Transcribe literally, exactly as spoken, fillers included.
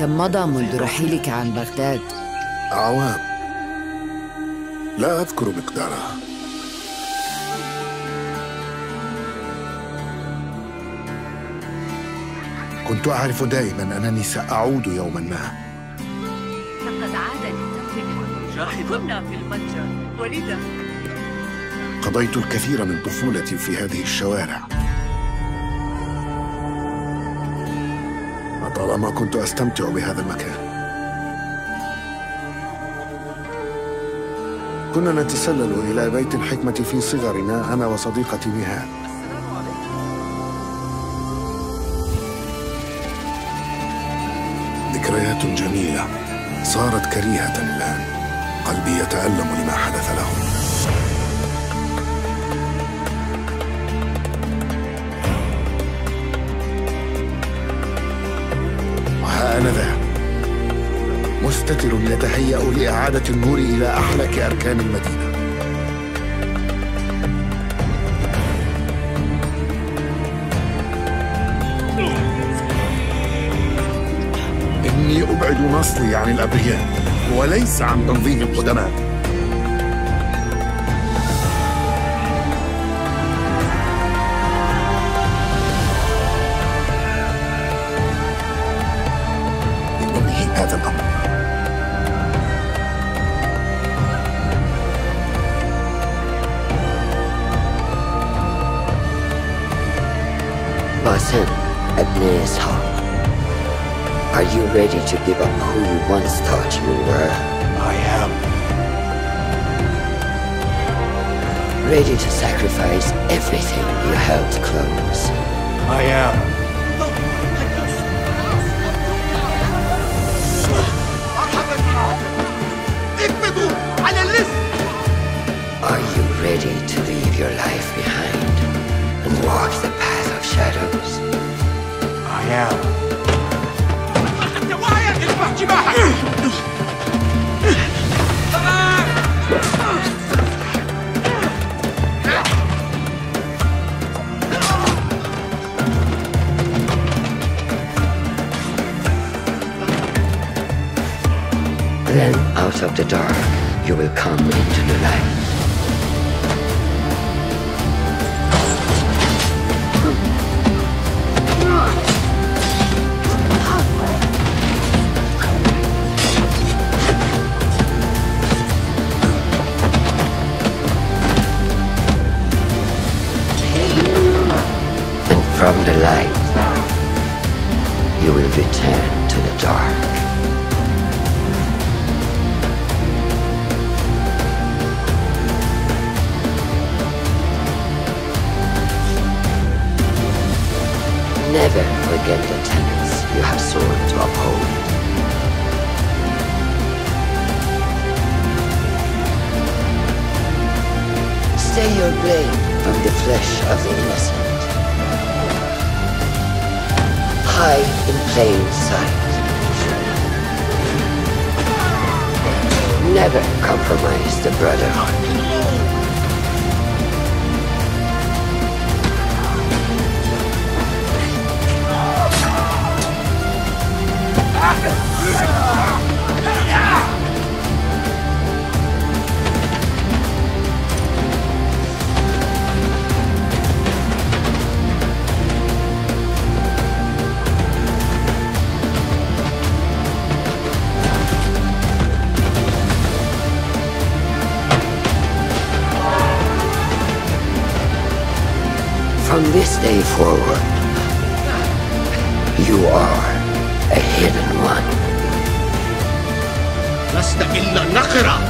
كم مضى منذ رحيلك عن بغداد؟ أعوام، لا أذكر مقدارها. كنت أعرف دائما أنني سأعود يوما ما. لقد عاد للتمرين جاحظا، كنا في المتجر ولذا قضيت الكثير من طفولتي في هذه الشوارع. طالما كنت أستمتع بهذا المكان. كنا نتسلل إلى بيت الحكمة في صغرنا أنا وصديقتي نهاد. ذكريات جميلة صارت كريهة الآن. قلبي يتألم لما حدث له. آنذاك مستتر يتهيأ لإعادة النور إلى أحلك أركان المدينة. إني أبعد نصلي عن الأبرياء وليس عن تنظيم القدماء. Bassem Ibn Ishaq, are you ready to give up who you once thought you were? I am. Ready to sacrifice everything you held close? I am. Are you ready to leave your life behind and walk the path of shadows? I am. Then out of the dark, you will come into the light. From the light, you will return to the dark. Never forget the tenets you have sworn to uphold. Stay your blade from the flesh of the innocent. Hide in plain sight. Never compromise the brotherhood. From this day forward, you are a hidden one.